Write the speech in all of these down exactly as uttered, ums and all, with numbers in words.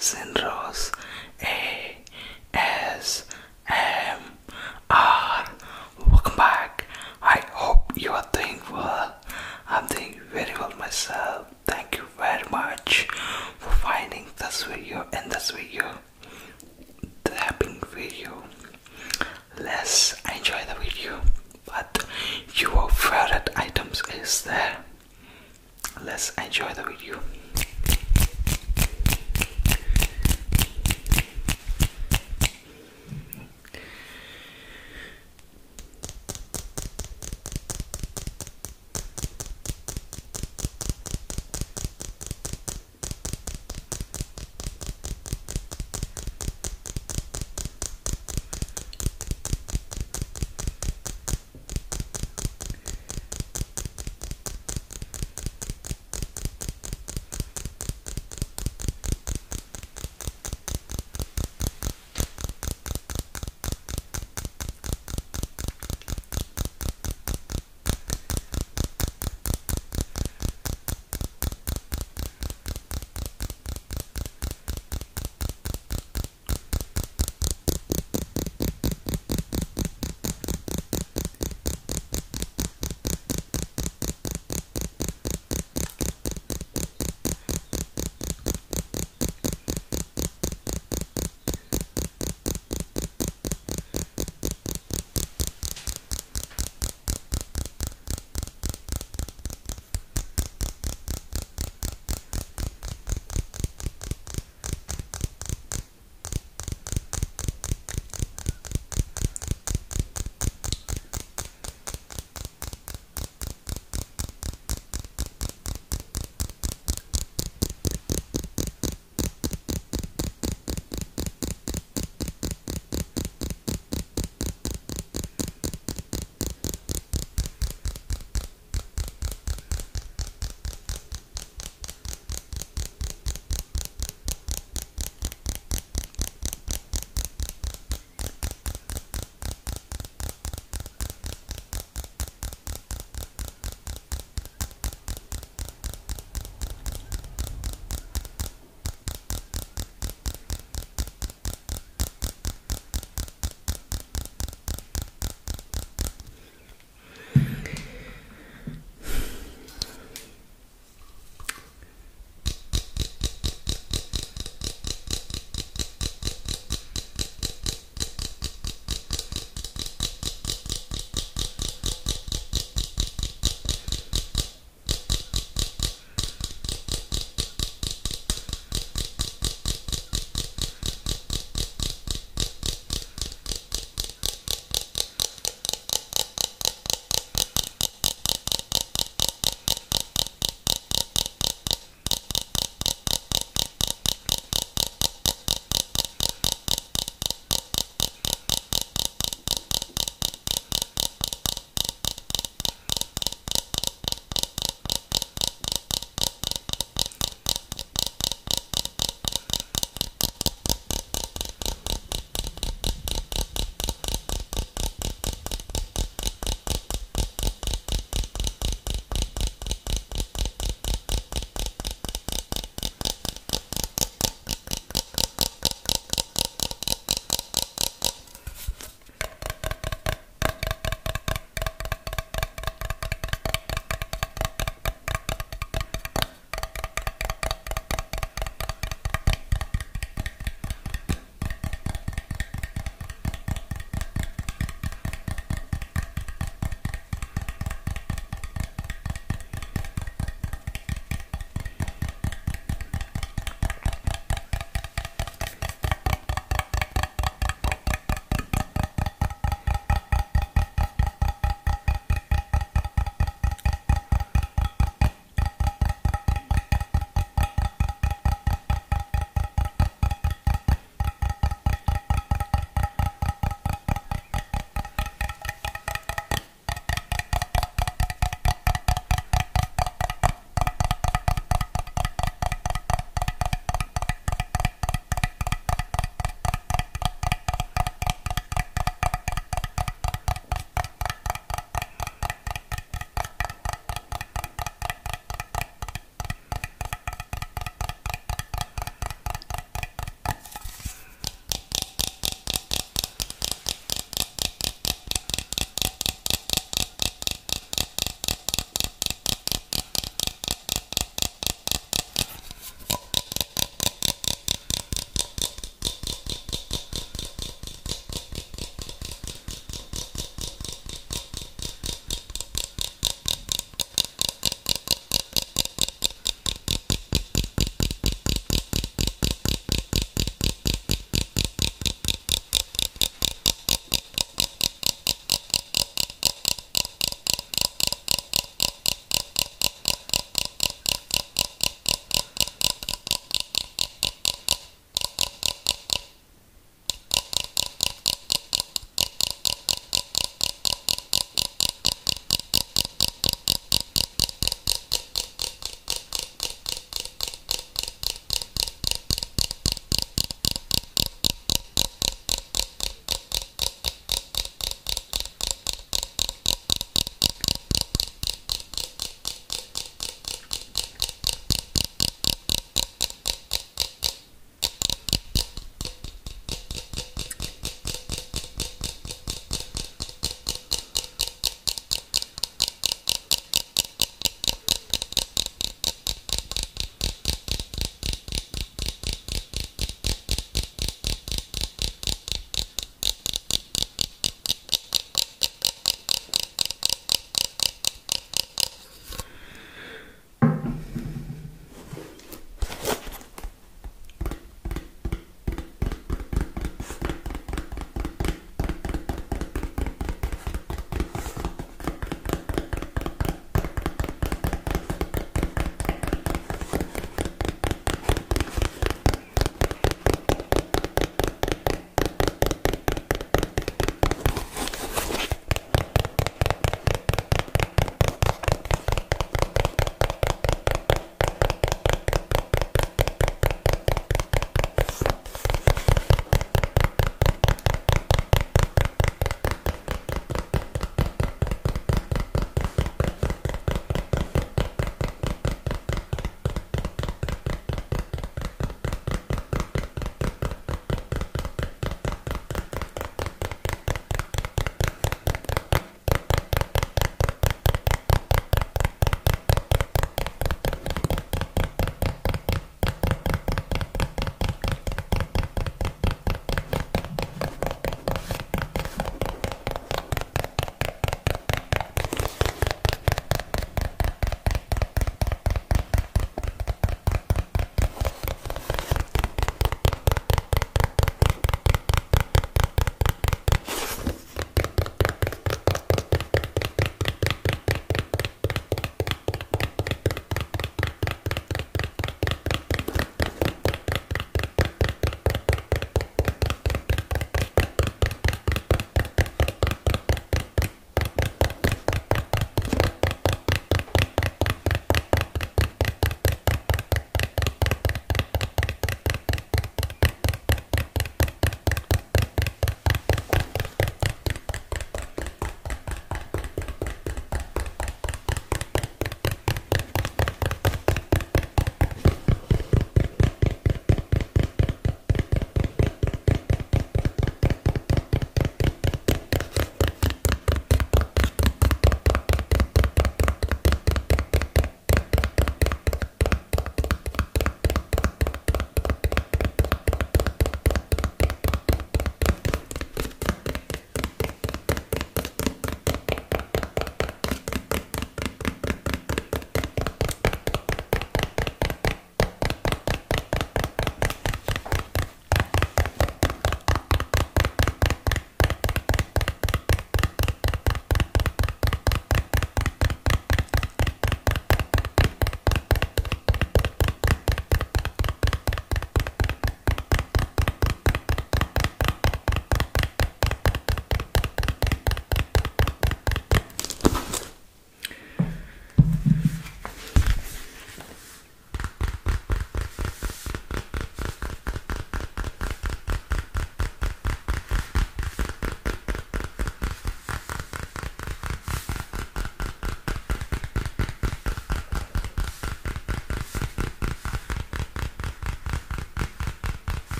Sinros, A S M R. Welcome back. I hope you are doing well. I'm doing very well myself. Thank you very much for finding this video. In this video, the happy video. Let's enjoy the video. But your favorite items is there. Let's enjoy the video.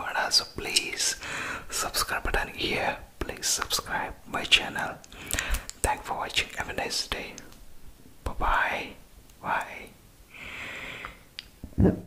Bhimwara, so please subscribe button here. Please subscribe my channel. Thanks for watching. Have a nice day. Bye bye. Bye.